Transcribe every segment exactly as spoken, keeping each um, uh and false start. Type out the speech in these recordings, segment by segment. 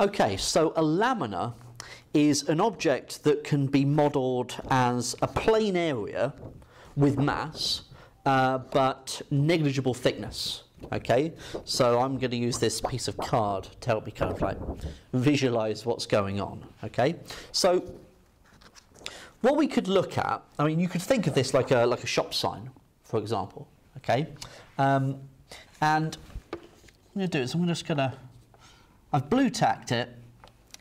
Okay, so a lamina is an object that can be modelled as a plane area with mass, uh, but negligible thickness. Okay, so I'm going to use this piece of card to help me kind of like visualise what's going on. Okay, so what we could look at, I mean, you could think of this like a like a shop sign, for example. Okay, um, and what I'm going to do is I'm just going to I've blue tacked it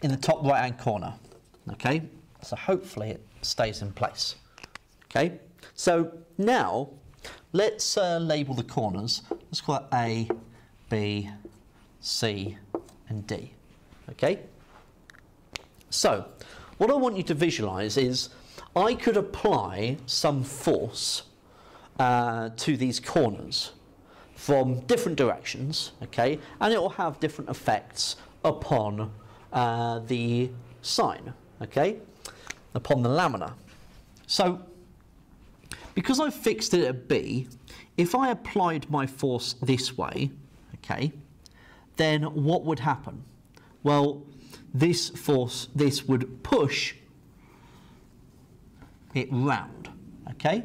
in the top right hand corner, okay, so hopefully it stays in place. Okay, so now let's uh, label the corners. Let's call it A, B, C and D. Okay, so what I want you to visualize is I could apply some force uh, to these corners from different directions, okay, and it will have different effects upon uh, the sign, okay, upon the lamina. So, because I've fixed it at B, if I applied my force this way, okay, then what would happen? Well, this force, this would push it round, okay,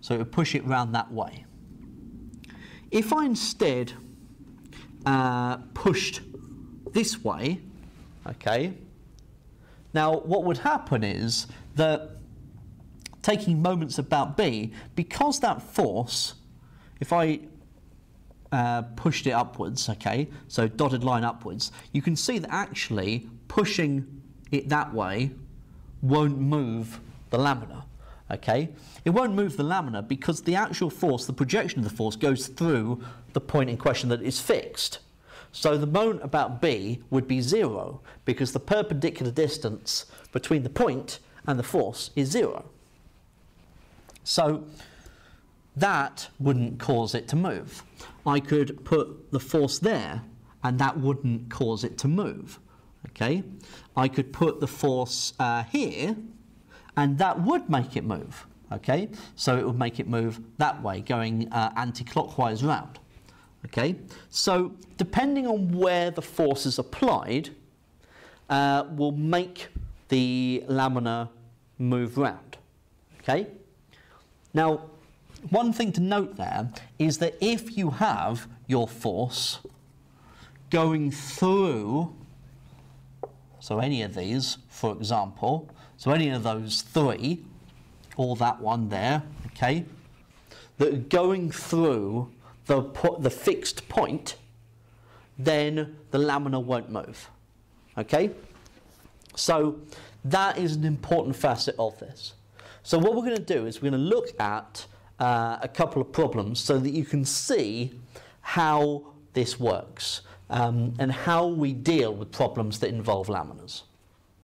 so it would push it round that way. If I instead uh, pushed this way, okay, now what would happen is that, taking moments about B, because that force, if I uh, pushed it upwards, okay, so dotted line upwards, you can see that actually pushing it that way won't move the lamina. Okay, it won't move the lamina because the actual force, the projection of the force, goes through the point in question that is fixed. So the moment about B would be zero because the perpendicular distance between the point and the force is zero. So that wouldn't cause it to move. I could put the force there and that wouldn't cause it to move. Okay, I could put the force uh, here, and that would make it move, okay? So it would make it move that way, going uh, anti-clockwise round, okay? So depending on where the force is applied, uh, will make the lamina move round, okay? Now, one thing to note there is that if you have your force going through, so any of these, for example, so any of those three, or that one there, okay, that are going through the, the fixed point, then the lamina won't move, okay? So that is an important facet of this. So what we're going to do is we're going to look at uh, a couple of problems so that you can see how this works um, and how we deal with problems that involve laminas.